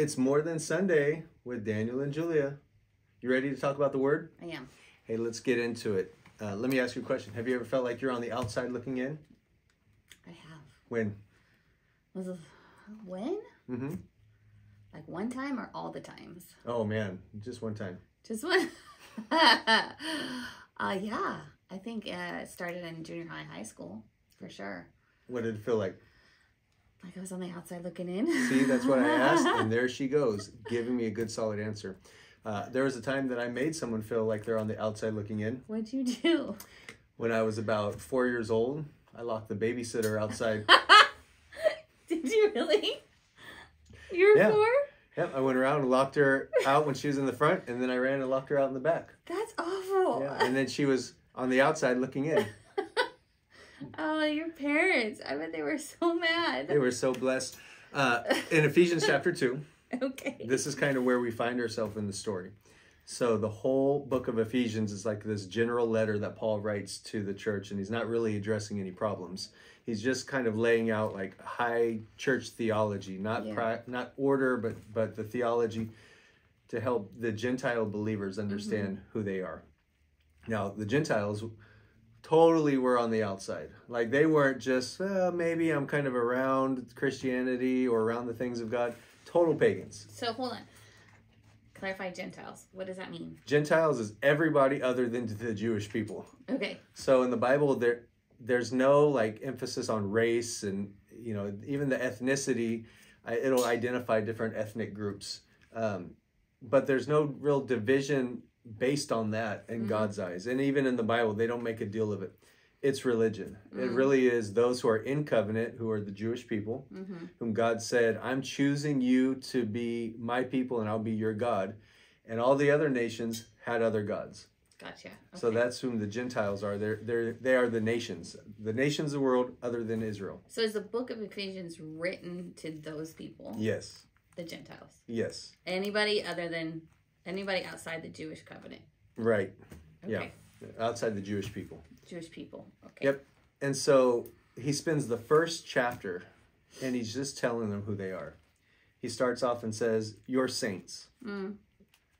It's More Than Sunday with Daniel and Julia. You ready to talk about the Word? I am. Hey, let's get into it. Let me ask you a question. Have you ever felt like you're on the outside looking in? I have. When? When? Mm-hmm. Like one time or all the times? Oh, man. Just one time. Just one? Yeah. I think it started in junior high, high school, for sure. What did it feel like? Like I was on the outside looking in. See, that's what I asked, and there she goes, giving me a good, solid answer. There was a time that I made someone feel like they're on the outside looking in. What'd you do? When I was about 4 years old, I locked the babysitter outside. Did you really? You were 4? Yeah, I went around and locked her out when she was in the front, and then I ran and locked her out in the back. That's awful. Yeah, and then she was on the outside looking in. Oh, your parents. I bet they were so mad. They were so blessed. In Ephesians chapter 2. Okay. This is kind of where we find ourselves in the story. So the whole book of Ephesians is like this general letter that Paul writes to the church, and he's not really addressing any problems. He's just kind of laying out like high church theology, not order, but the theology to help the Gentile believers understand who they are. Now, the Gentiles totally were on the outside. Like they weren't just, maybe I'm kind of around Christianity or around the things of God. Total pagans. So hold on. Clarify Gentiles. What does that mean? Gentiles is everybody other than the Jewish people. Okay. So in the Bible, there's no like emphasis on race and, you know, even the ethnicity. It'll identify different ethnic groups. But there's no real division based on that in God's eyes. And even in the Bible, they don't make a deal of it. It's religion. It really is those who are in covenant, who are the Jewish people, whom God said, I'm choosing you to be my people and I'll be your God. And all the other nations had other gods. Gotcha. Okay. So that's whom the Gentiles are. They are the nations of the world other than Israel. So is the book of Ephesians written to those people? Yes. The Gentiles? Yes. Anybody other than, anybody outside the Jewish covenant? Right. Okay. Yeah. Outside the Jewish people. Jewish people. Okay. Yep. And so he spends the first chapter and he's just telling them who they are. He starts off and says, you're saints.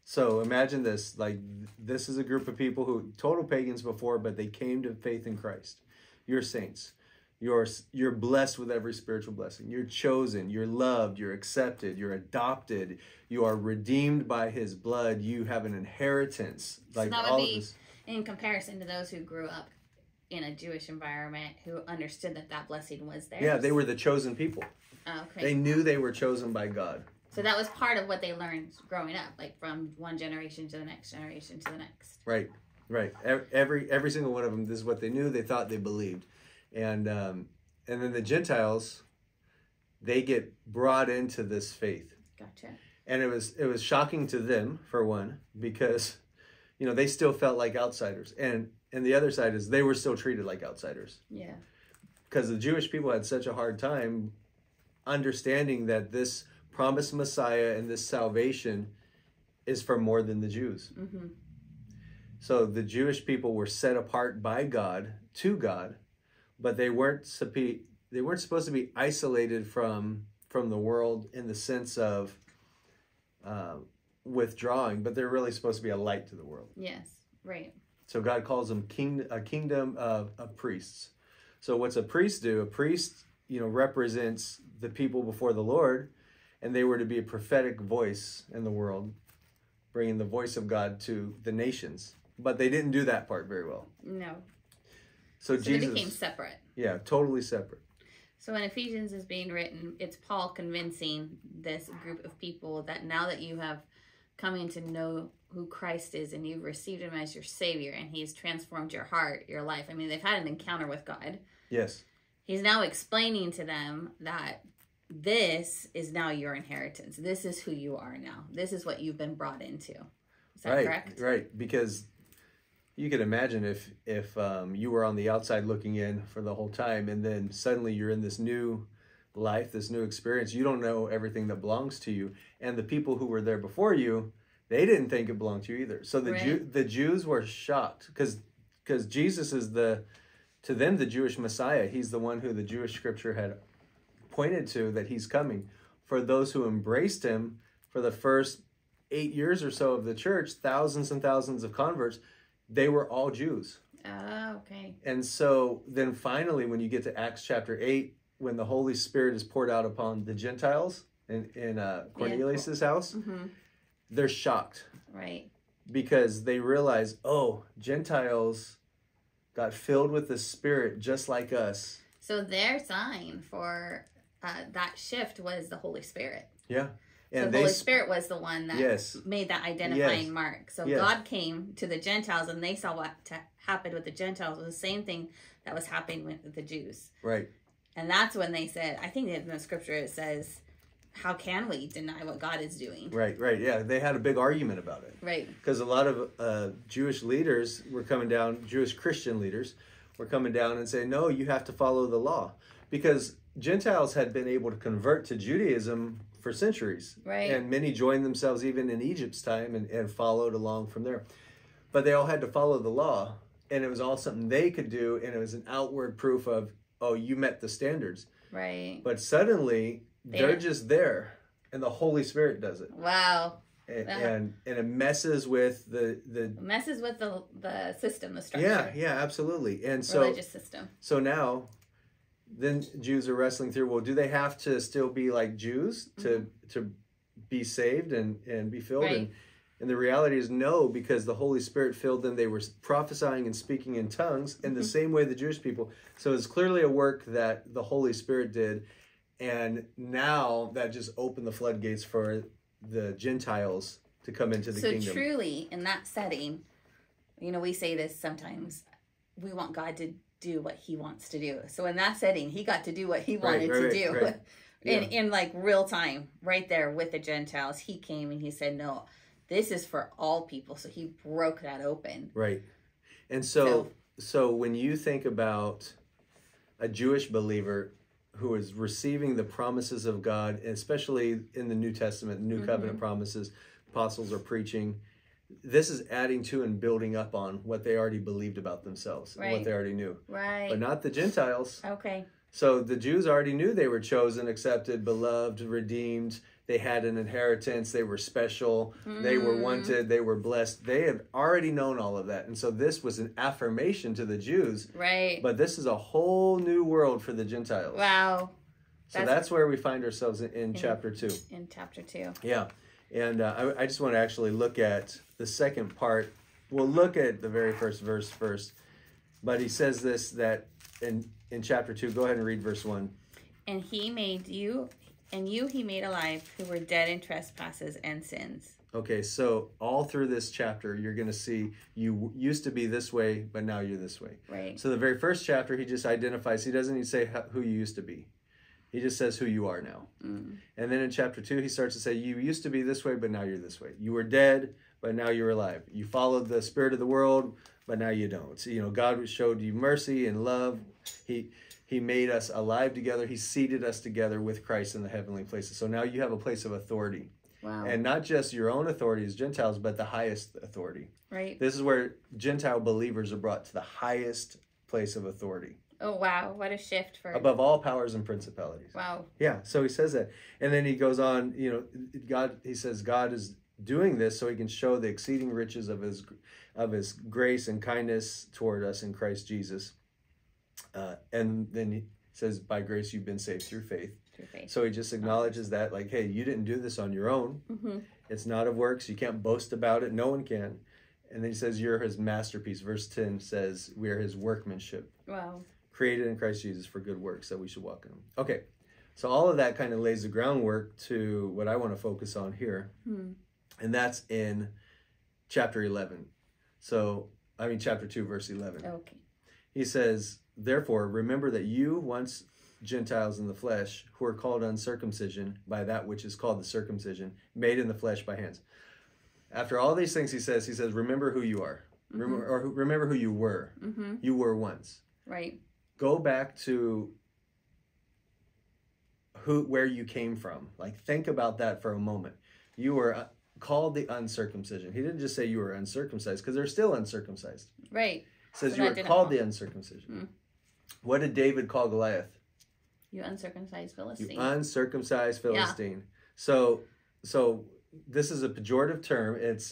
So imagine this, like this is a group of people who total pagans before, but they came to faith in Christ. You're saints. You're blessed with every spiritual blessing. You're chosen. You're loved. You're accepted. You're adopted. You are redeemed by his blood. You have an inheritance. Like so that would all be of this. In comparison to those who grew up in a Jewish environment who understood that that blessing was theirs. Yeah, they were the chosen people. Oh, okay. They knew they were chosen by God. So that was part of what they learned growing up, like from one generation to the next generation to the next. Right, right. Every single one of them, this is what they knew, they thought, they believed. And then the Gentiles, they get brought into this faith. Gotcha. And it was shocking to them, for one, because you know, they still felt like outsiders. And the other side is they were still treated like outsiders. Yeah. Because the Jewish people had such a hard time understanding that this promised Messiah and this salvation is for more than the Jews. So the Jewish people were set apart by God, to God, but they weren't supposed to be isolated from the world in the sense of withdrawing, but they're really supposed to be a light to the world. Yes, right. So God calls them a kingdom of priests. So what's a priest do? A priest, you know, represents the people before the Lord, and they were to be a prophetic voice in the world, bringing the voice of God to the nations. But they didn't do that part very well. No. So Jesus, they became separate. Yeah, totally separate. So when Ephesians is being written, it's Paul convincing this group of people that now that you have coming to know who Christ is and you've received him as your Savior and he's transformed your heart, your life. I mean, they've had an encounter with God. Yes. He's now explaining to them that this is now your inheritance. This is who you are now. This is what you've been brought into. Is that correct? Right, because you could imagine if you were on the outside looking in for the whole time and then suddenly you're in this new life, this new experience. You don't know everything that belongs to you, and the people who were there before you, they didn't think it belonged to you either. So the Jews were shocked because Jesus is to them the Jewish Messiah. He's the one who the Jewish scripture had pointed to, that he's coming. For those who embraced him, for the first 8 years or so of the church, thousands and thousands of converts, they were all Jews. Ah, okay. And so then finally, when you get to Acts chapter 8, when the Holy Spirit is poured out upon the Gentiles in Cornelius' house, mm-hmm. they're shocked. Right. Because they realize, oh, Gentiles got filled with the Spirit just like us. So their sign for that shift was the Holy Spirit. Yeah. And so the Holy Spirit was the one that made that identifying mark. So God came to the Gentiles, and they saw what happened with the Gentiles. It was the same thing that was happening with the Jews. Right. And that's when they said, I think in the scripture it says, how can we deny what God is doing? Right, right. Yeah, they had a big argument about it. Right. Because a lot of Jewish leaders were coming down, Jewish Christian leaders were coming down and saying, no, you have to follow the law. Because Gentiles had been able to convert to Judaism for centuries. Right. And many joined themselves even in Egypt's time and followed along from there. But they all had to follow the law, and it was all something they could do, and it was an outward proof of, oh, you met the standards. Right. But suddenly, they're just there, and the Holy Spirit does it. Wow. And it messes with the system, the structure. Yeah, yeah, absolutely. And so religious system. So now then Jews are wrestling through, well, do they have to still be like Jews to be saved and be filled? Right. And the reality is no, because the Holy Spirit filled them. They were prophesying and speaking in tongues in the same way the Jewish people. So it's clearly a work that the Holy Spirit did. And now that just opened the floodgates for the Gentiles to come into the kingdom. So truly, in that setting, you know, we say this sometimes, we want God to do what he wants to do. So in that setting, he got to do what he wanted to do. Right. In like real time, right there with the Gentiles, he came and he said, no, this is for all people. So he broke that open. Right. And so when you think about a Jewish believer who is receiving the promises of God, especially in the New Testament, New Covenant promises, apostles are preaching, this is adding to and building up on what they already believed about themselves and what they already knew. Right. But not the Gentiles. Okay. So the Jews already knew they were chosen, accepted, beloved, redeemed. They had an inheritance. They were special. They were wanted. They were blessed. They had already known all of that. And so this was an affirmation to the Jews. Right. But this is a whole new world for the Gentiles. Wow. So that's where we find ourselves in chapter 2. In chapter 2. Yeah. And I just want to actually look at the second part. We'll look at the very first verse first. But he says this, that in chapter 2, go ahead and read verse 1. And he made you, and you he made alive, who were dead in trespasses and sins. Okay, so all through this chapter, you're going to see you used to be this way, but now you're this way. Right. So the very first chapter, he just identifies, he doesn't even say who you used to be. He just says who you are now. And then in chapter 2, he starts to say, you used to be this way, but now you're this way. You were dead, but now you're alive. You followed the spirit of the world, but now you don't. So, you know, God showed you mercy and love. He made us alive together. He seated us together with Christ in the heavenly places. So now you have a place of authority. Wow. And not just your own authority as Gentiles, but the highest authority. Right. This is where Gentile believers are brought to the highest place of authority. Oh, wow. What a shift for... Above all powers and principalities. Wow. Yeah, so he says that. And then he goes on, you know, God. He says God is doing this so he can show the exceeding riches of his grace and kindness toward us in Christ Jesus. And then he says, by grace you've been saved through faith. Through faith. So he just acknowledges that, like, hey, you didn't do this on your own. It's not of works. You can't boast about it. No one can. And then he says, you're his masterpiece. Verse 10 says, we are his workmanship. Wow. Created in Christ Jesus for good works that we should walk in them. Okay, so all of that kind of lays the groundwork to what I want to focus on here, and that's in chapter 11. So, I mean, chapter 2, verse 11. Okay. He says, therefore, remember that you, once Gentiles in the flesh, who are called uncircumcision by that which is called the circumcision, made in the flesh by hands. After all these things, he says, remember who you are, remember who you were. You were once. Right. Go back to where you came from. Like, think about that for a moment. You were called the uncircumcision. He didn't just say you were uncircumcised, because they're still uncircumcised. Right. He says you were called the uncircumcision. What did David call Goliath? You uncircumcised Philistine. You uncircumcised Philistine. Yeah. So this is a pejorative term. It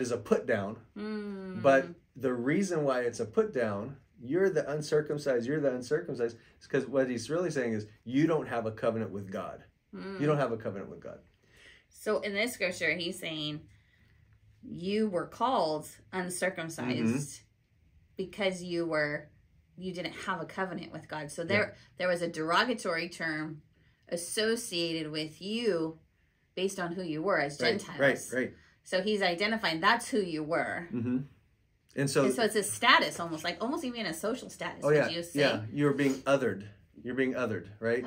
is a put down. Mm. But the reason why it's a put down, you're the uncircumcised, is because what he's really saying is you don't have a covenant with God. Mm. You don't have a covenant with God. So in this scripture, he's saying you were called uncircumcised mm-hmm. because you didn't have a covenant with God. So there was a derogatory term associated with you based on who you were as Gentiles. Right. So he's identifying that's who you were. Mm-hmm. And so it's a status, almost even a social status. Oh, yeah. You're being othered. You're being othered, right?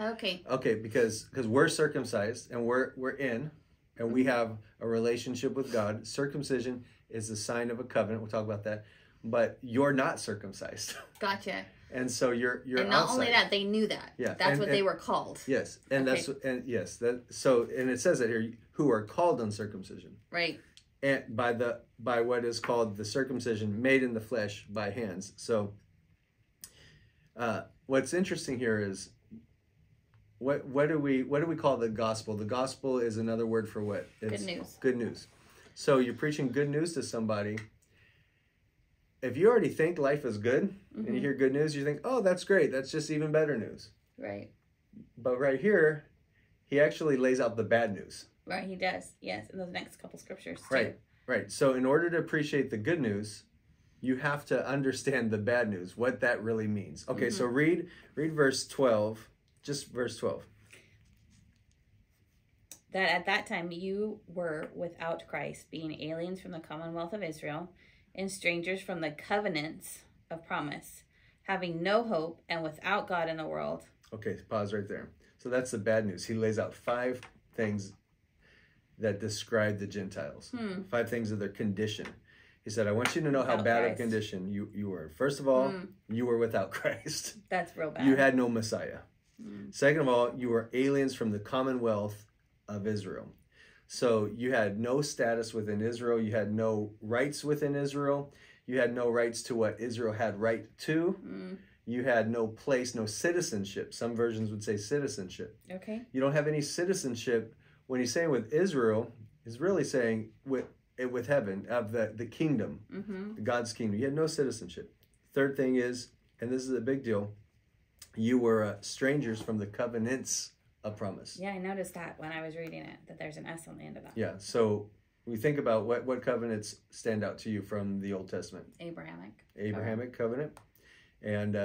Okay, because we're circumcised and we're in, and we have a relationship with God. Circumcision is the sign of a covenant. We'll talk about that. But you're not circumcised. Gotcha. And so you're and not outside. Only that, they knew that. Yeah. That's what they were called. Yes. And okay. And it says that here, who are called uncircumcision. Right. And by what is called the circumcision made in the flesh by hands. So what's interesting here is what do we call the gospel? The gospel is another word for what? It's good news. Good news. So you're preaching good news to somebody. If you already think life is good mm-hmm. and you hear good news, you think, oh, that's great. That's just even better news. Right. But right here, he actually lays out the bad news. Right, he does. Yes, in those next couple scriptures too. Right. So in order to appreciate the good news, you have to understand the bad news, what that really means. Okay, mm-hmm. so read verse 12, just verse 12. That at that time you were without Christ, being aliens from the commonwealth of Israel, and strangers from the covenants of promise, having no hope and without God in the world. Okay, pause right there. So that's the bad news. He lays out 5 things that describe the Gentiles. 5 things of their condition. He said, I want you to know how bad a condition you were. First of all, you were without Christ. That's real bad. You had no Messiah. Second of all, you were aliens from the commonwealth of Israel. So you had no status within Israel. You had no rights within Israel. You had no rights to what Israel had right to. You had no place, no citizenship. Some versions would say citizenship. Okay. You don't have any citizenship. When he's saying with Israel, he's really saying with heaven, of the kingdom, God's kingdom. You had no citizenship. Third thing is, and this is a big deal, you were strangers from the covenants of promise. Yeah, I noticed that when I was reading it, that there's an S on the end of that. Yeah, so we think about what covenants stand out to you from the Old Testament. Abrahamic covenant. And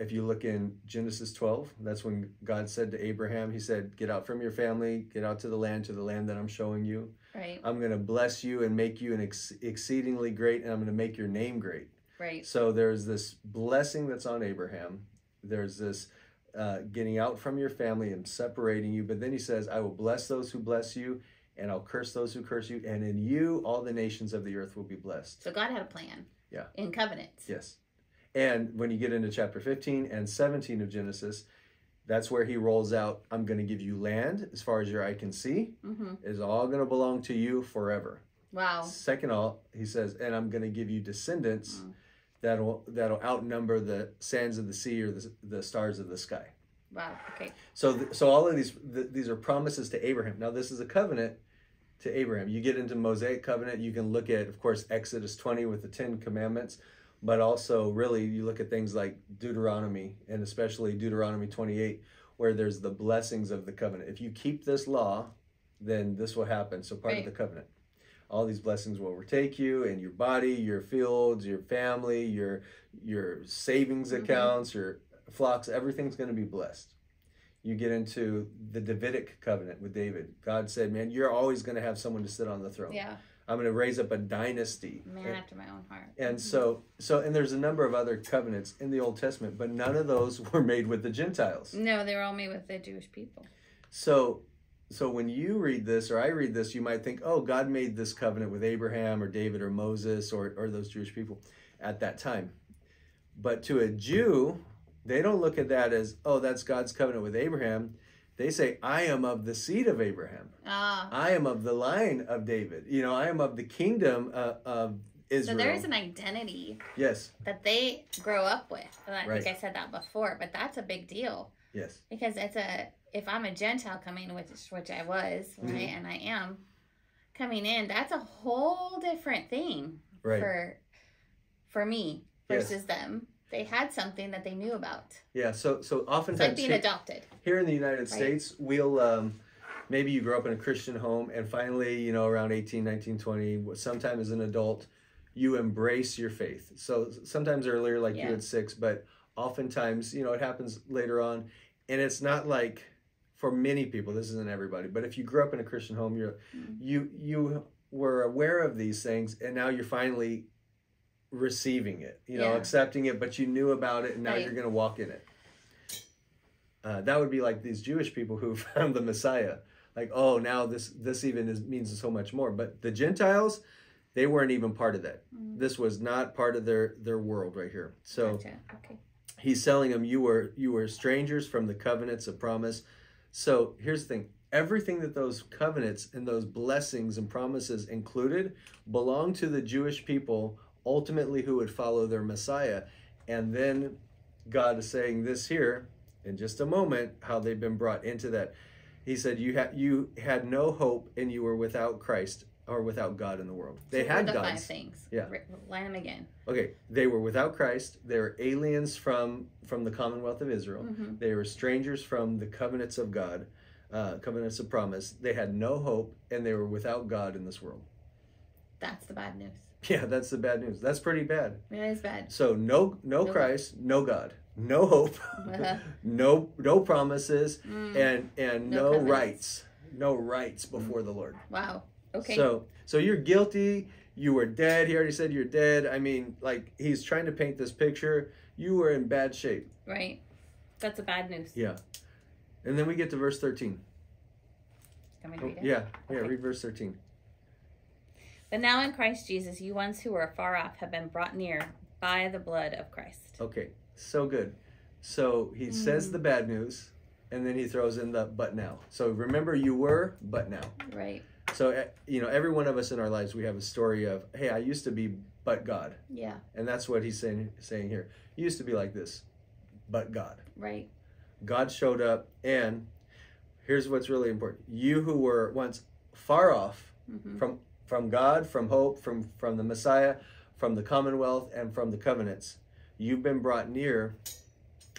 if you look in Genesis 12, that's when God said to Abraham, he said, get out from your family, get out to the land that I'm showing you. Right. I'm going to bless you and make you an exceedingly great, and I'm going to make your name great. Right. So there's this blessing that's on Abraham. There's this getting out from your family and separating you. But then he says, I will bless those who bless you, and I'll curse those who curse you. And in you, all the nations of the earth will be blessed. So God had a plan. Yeah. In covenants. Yes. And when you get into chapter 15 and 17 of Genesis, that's where he rolls out, I'm going to give you land as far as your eye can see. It's all going to belong to you forever. Wow. Second of all, he says, and I'm going to give you descendants that'll outnumber the sands of the sea or the stars of the sky. Wow. Okay. So all of these are promises to Abraham. Now this is a covenant to Abraham. You get into Mosaic covenant, you can look at, of course, Exodus 20 with the 10 commandments. But also, really, you look at things like Deuteronomy, and especially Deuteronomy 28, where there's the blessings of the covenant. If you keep this law, then this will happen. So part of the covenant. All these blessings will overtake you and your body, your fields, your family, your savings accounts, your flocks. Everything's going to be blessed. You get into the Davidic covenant with David. God said, man, you're always going to have someone to sit on the throne. Yeah. I'm going to raise up a dynasty. Man after my own heart. And so, and there's a number of other covenants in the Old Testament, but none of those were made with the Gentiles. No, they were all made with the Jewish people. So when you read this, or I read this, you might think, oh, God made this covenant with Abraham or David or Moses or those Jewish people at that time. But to a Jew, they don't look at that as, oh, that's God's covenant with Abraham. They say, I am of the seed of Abraham. I am of the line of David. You know, I am of the kingdom of Israel. So there is an identity. Yes. That they grow up with. And I think I said that before, but that's a big deal. Yes. Because if I'm a Gentile coming, which I was, right, and I am, coming in, that's a whole different thing for me versus them. They had something that they knew about. Yeah, so oftentimes... It's like being adopted. Here in the United States, we'll... maybe you grow up in a Christian home, and finally, you know, around 18, 19, 20, sometime as an adult, you embrace your faith. So sometimes earlier, like you at 6, but oftentimes, you know, it happens later on. And it's not like, for many people, this isn't everybody, but if you grew up in a Christian home, you were aware of these things, and now you're finally receiving it, you know, accepting it, but you knew about it, and now you're going to walk in it. That would be like these Jewish people who found the Messiah. Like, oh, now this even means so much more. But the Gentiles, they weren't even part of that. Mm-hmm. This was not part of their world right here. So he's telling them, you were strangers from the covenants of promise. So here's the thing. Everything that those covenants and those blessings and promises included belonged to the Jewish people, ultimately who would follow their Messiah. And then God is saying this here, in just a moment, how they've been brought into that. He said, you had no hope, and you were without Christ, or without God in the world. They had the gods. 5 things. Yeah. Line them again. Okay. They were without Christ. They were aliens from the Commonwealth of Israel. Mm-hmm. They were strangers from the covenants of God, covenants of promise. They had no hope, and they were without God in this world. That's the bad news. Yeah, that's the bad news. That's pretty bad. It is bad. So no Christ, no God. No hope, no promises, and no rights, before the Lord. Wow. Okay. So you're guilty. You were dead. He already said you're dead. I mean, like, he's trying to paint this picture. You were in bad shape. Right. That's the bad news. Yeah. And then we get to verse 13. Can we read it? Yeah. Okay. Yeah. Read verse 13. But now in Christ Jesus, you once who were far off have been brought near by the blood of Christ. Okay. So good. So he says the bad news, and then he throws in the but now. So remember, you were, but now. Right. So, you know, every one of us in our lives, we have a story of, hey, I used to be, but God. Yeah. And that's what he's saying here. You used to be like this, but God. Right. God showed up, and here's what's really important. You who were once far off from God, from hope, from the Messiah, from the Commonwealth, and from the covenants, you've been brought near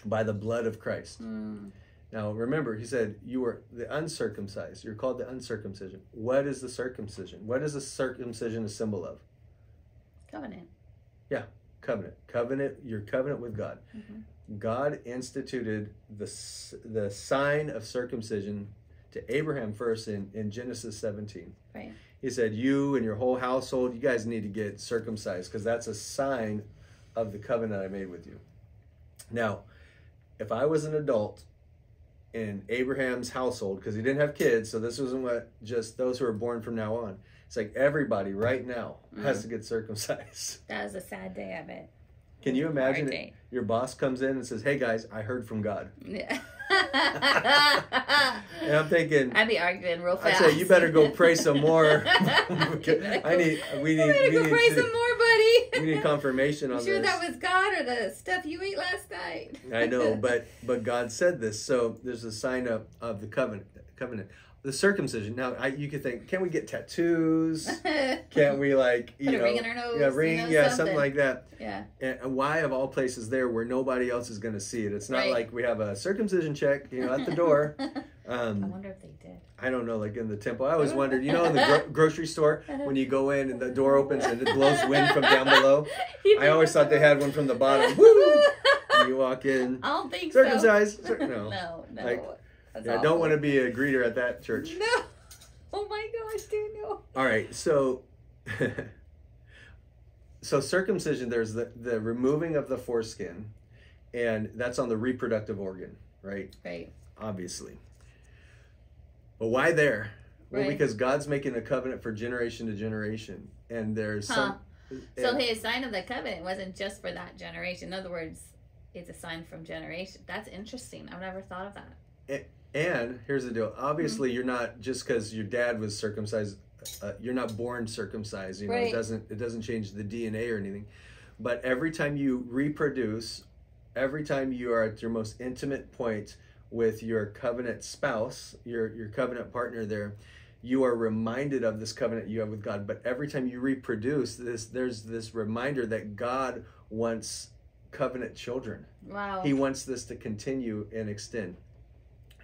by the blood of Christ. Mm. Now, remember, he said, you were the uncircumcised. You're called the uncircumcision. What is the circumcision? What is the circumcision a symbol of? Covenant. Yeah, covenant. Your covenant with God. Mm-hmm. God instituted the sign of circumcision to Abraham first in Genesis 17. Right. He said, you and your whole household, you guys need to get circumcised, because that's a sign of the covenant I made with you. Now, if I was an adult in Abraham's household, because he didn't have kids, so this wasn't what just those who are born from now on. It's like everybody right now has to get circumcised. That was a sad day of it. Can you imagine it? Your boss comes in and says, hey guys, I heard from God. Yeah. And I'm thinking, I'd be arguing real fast. I say, you better go pray some more. We need confirmation on this. I'm sure that was God or the stuff you ate last night. I know, but God said this. So there's a sign up of the covenant. The circumcision. Now, you could think, can we get tattoos? Can we, like, you know, put a ring in our nose? Yeah, ring, you know, yeah, something like that. Yeah. And why, of all places, there where nobody else is going to see it? It's not like we have a circumcision check, you know, at the door. I wonder if they did. I don't know, like in the temple. I always wondered, you know, in the grocery store, when you go in and the door opens and it blows wind from down below. I always thought they had one from the bottom. Woo! You walk in. I don't think circumcised. So. Circumcised. No. No, no. Like, yeah, I don't want to be a greeter at that church. No. Oh my gosh, Daniel. All right, so circumcision, there's the removing of the foreskin, and that's on the reproductive organ, right? Right. Obviously. But why there? Well, because God's making a covenant for generation to generation, and there's so his sign of the covenant wasn't just for that generation. In other words, it's a sign from generation. That's interesting. I've never thought of that. And here's the deal. Obviously, you're not, just because your dad was circumcised, you're not born circumcised. You know, it doesn't change the DNA or anything. But every time you reproduce, every time you are at your most intimate point with your covenant spouse, your covenant partner there, you are reminded of this covenant you have with God. But every time you reproduce this, there's this reminder that God wants covenant children. Wow. He wants this to continue and extend.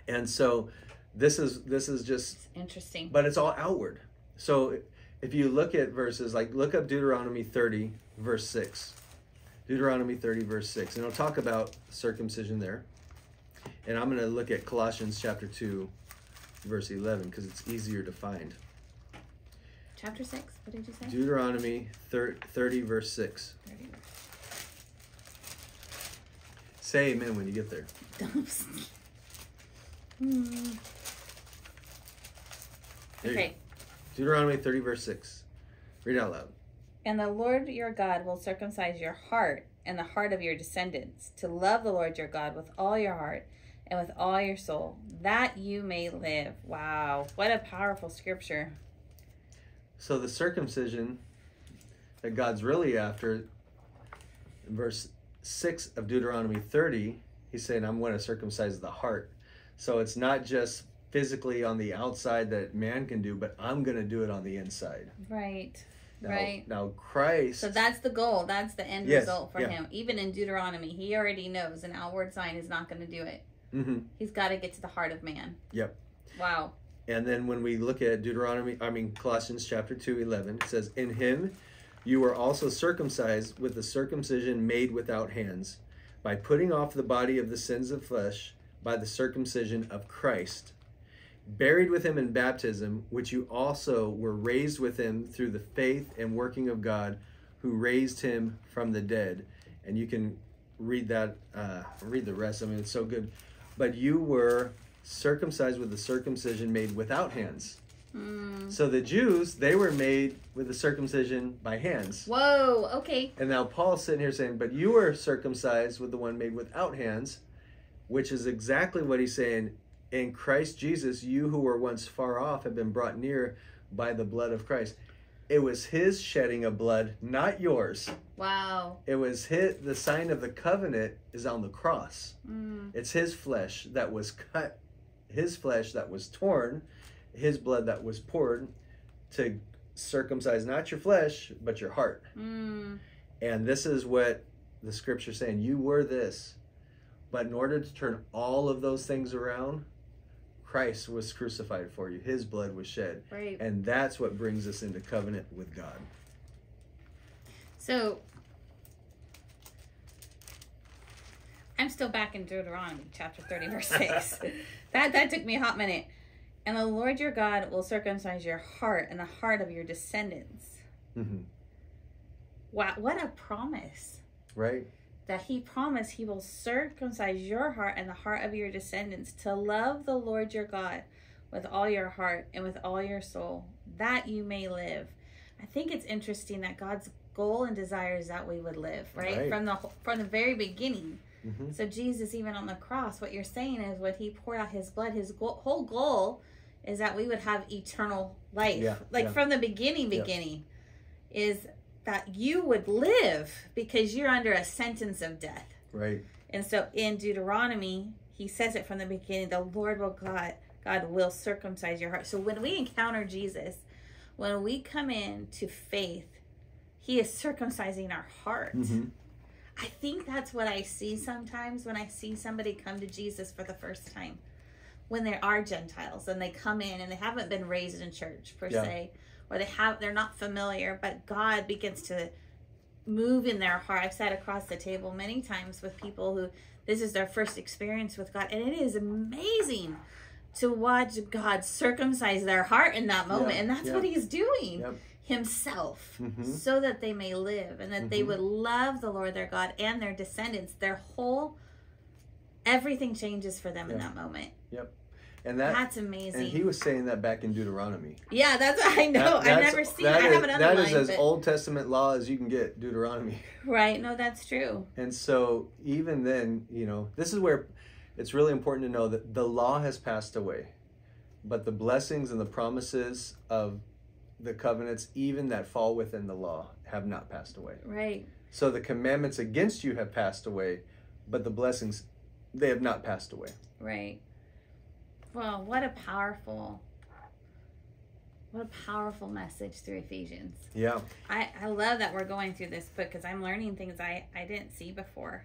And so this is just interesting, but it's all outward. So if you look at verses, like look up Deuteronomy 30 verse 6, Deuteronomy 30 verse 6, and it'll talk about circumcision there. And I'm going to look at Colossians chapter 2 verse 11 because it's easier to find. Chapter 6, what did you say? Deuteronomy 30 verse 6. 30. Say amen when you get there. Okay. Deuteronomy 30 verse 6. Read it out loud. And the Lord your God will circumcise your heart and the heart of your descendants to love the Lord your God with all your heart and with all your soul, that you may live. Wow, what a powerful scripture. So the circumcision that God's really after, in verse 6 of Deuteronomy 30, he's saying, I'm going to circumcise the heart. So it's not just physically on the outside that man can do, but I'm going to do it on the inside. Right. Now, right. Now Christ. So that's the goal. That's the end result for him. Even in Deuteronomy, he already knows an outward sign is not going to do it. Mm-hmm. He's got to get to the heart of man. Yep. Wow. And then when we look at Colossians chapter 2:11, it says, in him you were also circumcised with the circumcision made without hands, by putting off the body of the sins of flesh, by the circumcision of Christ, buried with him in baptism, which you also were raised with him through the faith and working of God, who raised him from the dead. And you can read that, read the rest. I mean, it's so good. But you were circumcised with the circumcision made without hands. Mm. So the Jews, they were made with the circumcision by hands. Whoa, okay. And now Paul's sitting here saying, but you were circumcised with the one made without hands, which is exactly what he's saying. In Christ Jesus, you who were once far off have been brought near by the blood of Christ. It was his shedding of blood, not yours. Wow. It was his, the sign of the covenant is on the cross. Mm. It's his flesh that was cut, his flesh that was torn, his blood that was poured to circumcise not your flesh, but your heart. Mm. And this is what the scripture is saying. You were this. But in order to turn all of those things around, Christ was crucified for you. His blood was shed. Right. And that's what brings us into covenant with God. So, I'm still back in Deuteronomy chapter 30, verse 6. that took me a hot minute. And the Lord your God will circumcise your heart and the heart of your descendants. Mm-hmm. Wow, what a promise. Right. That he promised he will circumcise your heart and the heart of your descendants to love the Lord your God with all your heart and with all your soul, that you may live. I think it's interesting that God's goal and desire is that we would live, right? From the very beginning. Mm-hmm. So Jesus, even on the cross, what you're saying is when he poured out his blood, his whole goal is that we would have eternal life. Yeah, from the beginning is that you would live because you're under a sentence of death. Right. And so in Deuteronomy, he says it from the beginning, the Lord God will circumcise your heart. So when we encounter Jesus, when we come in to faith, he is circumcising our heart. Mm-hmm. I think that's what I see sometimes when I see somebody come to Jesus for the first time, when they are Gentiles and they come in and they haven't been raised in church per se, or they're not familiar, but God begins to move in their heart. I've sat across the table many times with people who this is their first experience with God, and it is amazing to watch God circumcise their heart in that moment, and that's what he's doing himself, so that they may live and that they would love the Lord their God and their descendants. Their whole, everything changes for them in that moment. Yep. And that's amazing. And he was saying that back in Deuteronomy. Yeah, that's what I know. I've never seen that. I have another line. That is as Old Testament law as you can get, Deuteronomy. Right. No, that's true. And so even then, you know, this is where it's really important to know that the law has passed away, but the blessings and the promises of the covenants, even that fall within the law, have not passed away. Right. So the commandments against you have passed away, but the blessings, they have not passed away. Right. Well, what a powerful What a powerful message through Ephesians. Yeah. I love that we're going through this book because I'm learning things I didn't see before.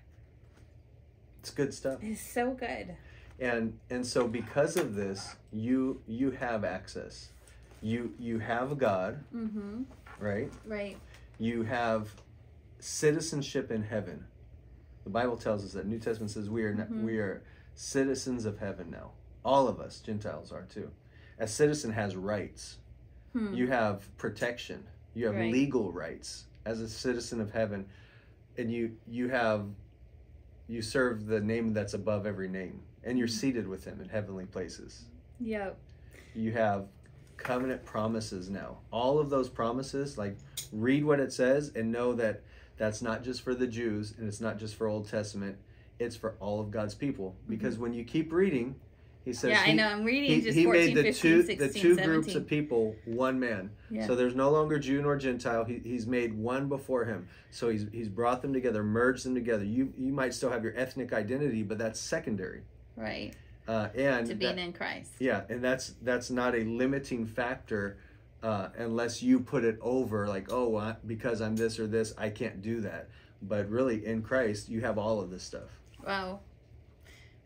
It's good stuff. It's so good. And so because of this, you have access. You have God. Mm-hmm. Right? Right. You have citizenship in heaven. The Bible tells us that. New Testament says we are mm-hmm. we are citizens of heaven now. All of us, Gentiles, are too. A citizen has rights. Hmm. You have protection. You have right. legal rights as a citizen of heaven, and you serve the name that's above every name, and you're seated with him in heavenly places. Yep. You have covenant promises now. All of those promises, like read what it says and know that that's not just for the Jews and it's not just for Old Testament. It's for all of God's people, because mm-hmm. when you keep reading, he says, yeah, I know. I'm reading just 14, made the 15, two, 16, the two 17. Groups of people one man. Yeah. So there's no longer Jew nor Gentile. He's made one before him. So he's brought them together, merged them together. You might still have your ethnic identity, but that's secondary. Right. And to being in Christ. Yeah, and that's not a limiting factor unless you put it over like, oh, because I'm this or this, I can't do that. But really, in Christ, you have all of this stuff. Wow.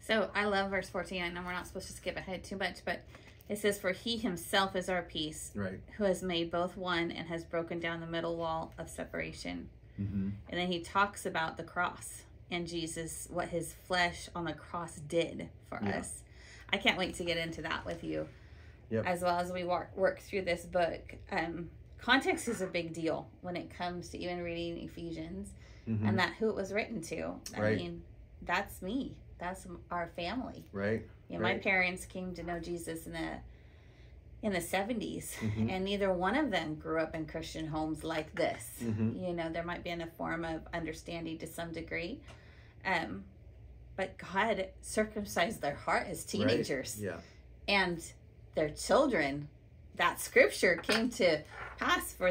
So I love verse 14. I know we're not supposed to skip ahead too much, but it says, "For he himself is our peace, right. who has made both one and has broken down the middle wall of separation." Mm-hmm. And then he talks about the cross and Jesus, what his flesh on the cross did for yeah. us. I can't wait to get into that with you yep. as well as we work through this book. Context is a big deal when it comes to even reading Ephesians mm-hmm. and that who it was written to. I mean, that's me. That's our family. Right. You know, right. My parents came to know Jesus in the 70s, mm-hmm. and neither one of them grew up in Christian homes like this. Mm-hmm. You know, there might be in a form of understanding to some degree, but God circumcised their heart as teenagers. Right. Yeah. And their children, that scripture came to pass for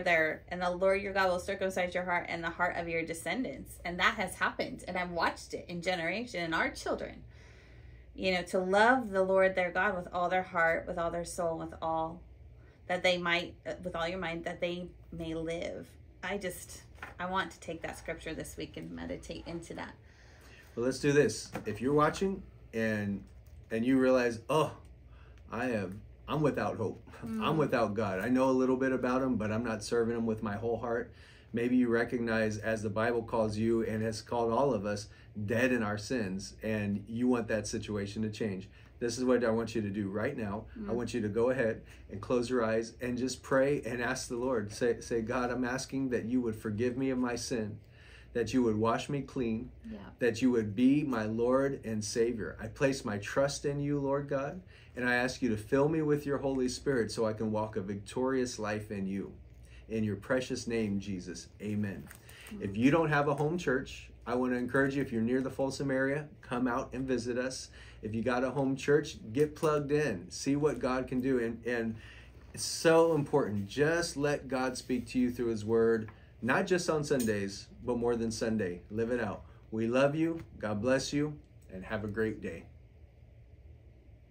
and the Lord your God will circumcise your heart and the heart of your descendants. And that has happened. And I've watched it in generation in our children, you know, to love the Lord their God with all their heart, with all their soul, with all your mind, that they may live. I want to take that scripture this week and meditate into that. Well, let's do this. If you're watching and you realize, oh, I'm without hope. Mm. I'm without God. I know a little bit about him, but I'm not serving him with my whole heart. Maybe you recognize, as the Bible calls you and has called all of us, dead in our sins, and you want that situation to change. This is what I want you to do right now. Mm. I want you to go ahead and close your eyes and just pray and ask the Lord. Say, God, I'm asking that you would forgive me of my sin, that you would wash me clean, yeah. that you would be my Lord and Savior. I place my trust in you, Lord God, and I ask you to fill me with your Holy Spirit so I can walk a victorious life in you. In your precious name, Jesus, amen. Mm-hmm. If you don't have a home church, I want to encourage you, if you're near the Folsom area, come out and visit us. If you got a home church, get plugged in. See what God can do. And it's so important. Just let God speak to you through his word. Not just on Sundays, but more than Sunday. Live it out. We love you. God bless you, and have a great day.